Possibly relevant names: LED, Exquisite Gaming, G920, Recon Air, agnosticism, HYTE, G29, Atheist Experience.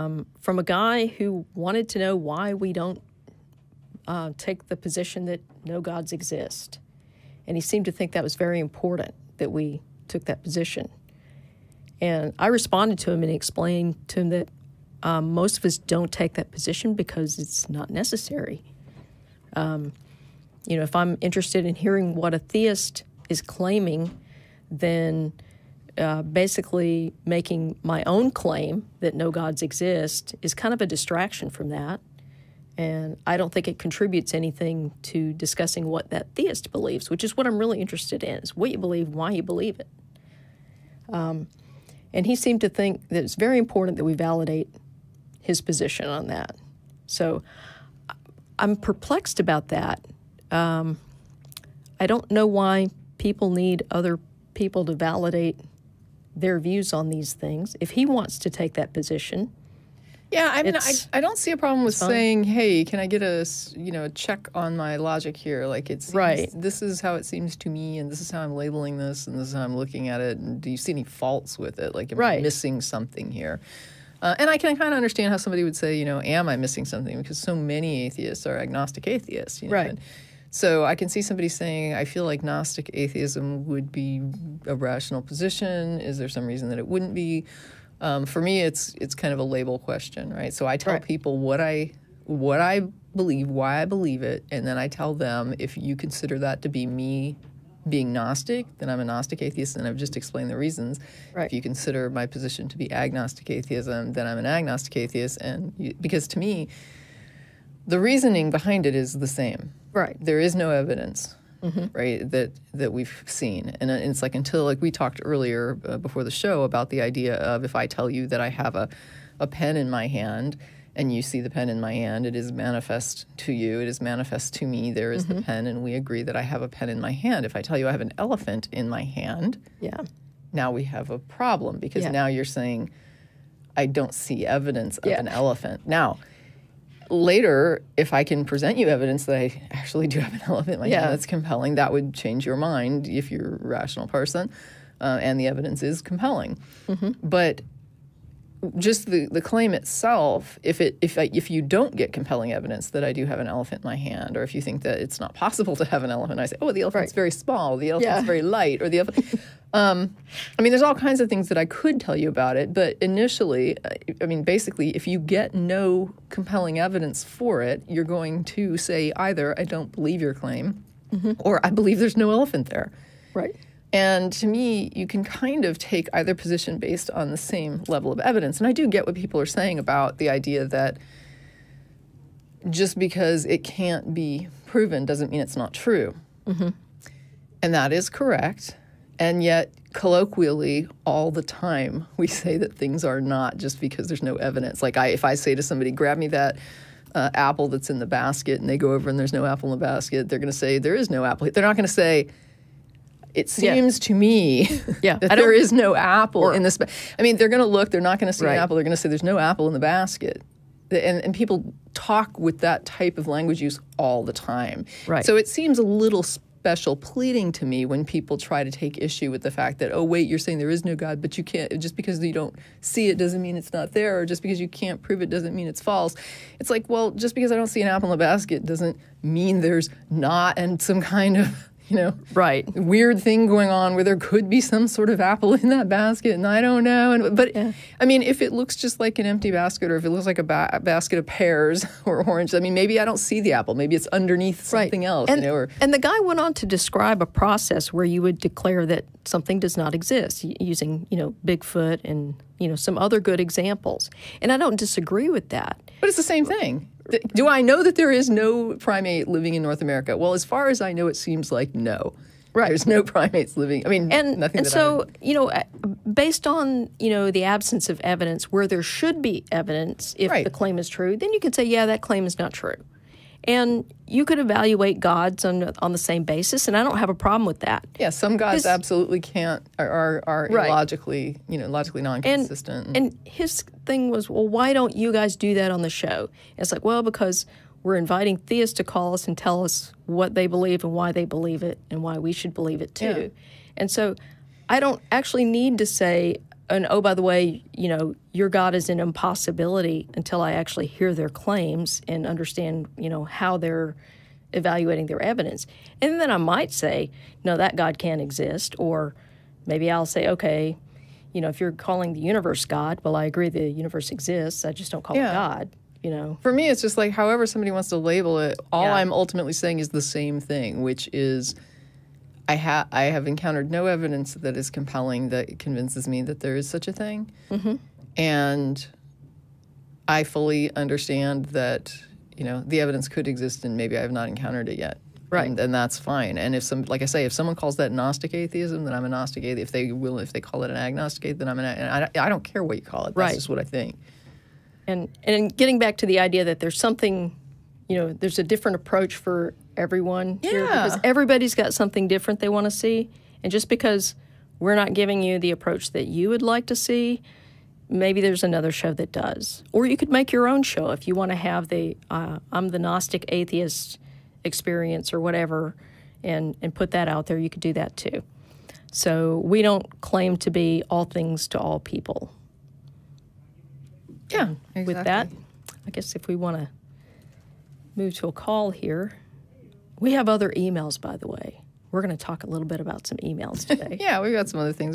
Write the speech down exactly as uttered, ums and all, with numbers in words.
um, from a guy who wanted to know why we don't uh, take the position that no gods exist. And he seemed to think that was very important, that we took that position. And I responded to him and explained to him that um, most of us don't take that position because it's not necessary. Um, you know, if I'm interested in hearing what a theist is claiming, then uh, basically making my own claim that no gods exist is kind of a distraction from that. And I don't think it contributes anything to discussing what that theist believes, which is what I'm really interested in, is what you believe, why you believe it. Um, and he seemed to think that it's very important that we validate his position on that. So I'm perplexed about that. Um, I don't know why people need other people to validate their views on these things. If he wants to take that position... Yeah, I mean, I, I don't see a problem with fun. saying, hey, can I get a, you know, a check on my logic here? Like, it's right. This is how it seems to me, and this is how I'm labeling this, and this is how I'm looking at it, and do you see any faults with it? Like, am right. I missing something here? Uh, and I can kind of understand how somebody would say, you know, am I missing something? Because so many atheists are agnostic atheists. You know? Right. And so I can see somebody saying, I feel like Gnostic atheism would be a rational position. Is there some reason that it wouldn't be? Um, for me, it's it's kind of a label question, right? So I tell right. people what I what I believe, why I believe it, and then I tell them, if you consider that to be me being Gnostic, then I'm a Gnostic atheist, and I've just explained the reasons. Right. If you consider my position to be agnostic atheism, then I'm an agnostic atheist, and you, because to me, the reasoning behind it is the same. Right. There is no evidence. Mm-hmm. Right, that that we've seen. And it's like, until, like we talked earlier uh, before the show about the idea of, if I tell you that I have a, a pen in my hand and you see the pen in my hand, it is manifest to you, it is manifest to me, there is mm-hmm. the pen, and we agree that I have a pen in my hand. If I tell you I have an elephant in my hand, yeah, now we have a problem, because yeah. now you're saying I don't see evidence of yeah. an elephant. Now, later, if I can present you evidence that I actually do have an elephant in my hand that's compelling, that would change your mind if you're a rational person, uh, and the evidence is compelling. Mm-hmm. But just the, the claim itself, if it if I, if you don't get compelling evidence that I do have an elephant in my hand, or if you think that it's not possible to have an elephant, I say, oh, the elephant's right. very small, the elephant's yeah. very light, or the elephant. um, I mean, there's all kinds of things that I could tell you about it, but initially, I mean, basically, if you get no compelling evidence for it, you're going to say either, I don't believe your claim, mm-hmm. or I believe there's no elephant there. Right. And to me, you can kind of take either position based on the same level of evidence. And I do get what people are saying about the idea that just because it can't be proven doesn't mean it's not true. Mm-hmm. And that is correct. And yet, colloquially, all the time, we say that things are not just because there's no evidence. Like, I, if I say to somebody, grab me that uh, apple that's in the basket, and they go over and there's no apple in the basket, they're going to say, there is no apple. They're not going to say... It seems yeah. to me yeah. that there is no apple or, in this. I mean, they're going to look. They're not going to see right. an apple. They're going to say there's no apple in the basket. And, and people talk with that type of language use all the time. Right. So it seems a little special pleading to me when people try to take issue with the fact that, oh, wait, you're saying there is no God, but you can't. Just because you don't see it doesn't mean it's not there. Or just because you can't prove it doesn't mean it's false. It's like, well, just because I don't see an apple in the basket doesn't mean there's not and some kind of... You know, right. weird thing going on where there could be some sort of apple in that basket, and I don't know. And But, yeah. I mean, if it looks just like an empty basket, or if it looks like a, ba a basket of pears or oranges, I mean, maybe I don't see the apple. Maybe it's underneath something right. else. And, you know, or, and the guy went on to describe a process where you would declare that something does not exist, using, you know, Bigfoot and, you know, some other good examples. And I don't disagree with that. But it's the same thing. Do I know that there is no primate living in North America? Well, as far as I know, it seems like no. Right. There's no primates living. I mean, and, nothing and that so, I mean. you know, based on, you know, the absence of evidence where there should be evidence, if right. the claim is true, then you can say, yeah, that claim is not true. And you could evaluate gods on on the same basis, and I don't have a problem with that. Yeah, some gods absolutely can't are are, are right. illogically, you know, logically non-consistent. And, and his thing was, well, why don't you guys do that on the show? And it's like, well, because we're inviting theists to call us and tell us what they believe and why they believe it and why we should believe it too. Yeah. And so, I don't actually need to say and oh, by the way, you know, your God is an impossibility until I actually hear their claims and understand, you know, how they're evaluating their evidence. And then I might say, no, that God can't exist. Or maybe I'll say, okay, you know, if you're calling the universe God, well, I agree the universe exists. I just don't call yeah. it God. You know, for me, it's just like however somebody wants to label it. All yeah. I'm ultimately saying is the same thing, which is I have I have encountered no evidence that is compelling that convinces me that there is such a thing. Mm-hmm. And I fully understand that, you know, the evidence could exist and maybe I have not encountered it yet. Right. And, and that's fine. And if some, like I say, if someone calls that Gnostic atheism, then I'm a Gnostic atheist. If they will, if they call it an agnostic, then I'm an. I, I don't care what you call it. That's right. just what I think. And and getting back to the idea that there's something, you know, there's a different approach for everyone yeah. here because everybody's got something different they want to see. And just because we're not giving you the approach that you would like to see, maybe there's another show that does. Or you could make your own show if you want to have the uh, I'm the Gnostic Atheist Experience or whatever, and, and put that out there. You could do that too. So we don't claim to be all things to all people. Yeah, exactly. With that, I guess if we want to move to a call here, we have other emails, by the way. We're going to talk a little bit about some emails today. Yeah, we've got some other things.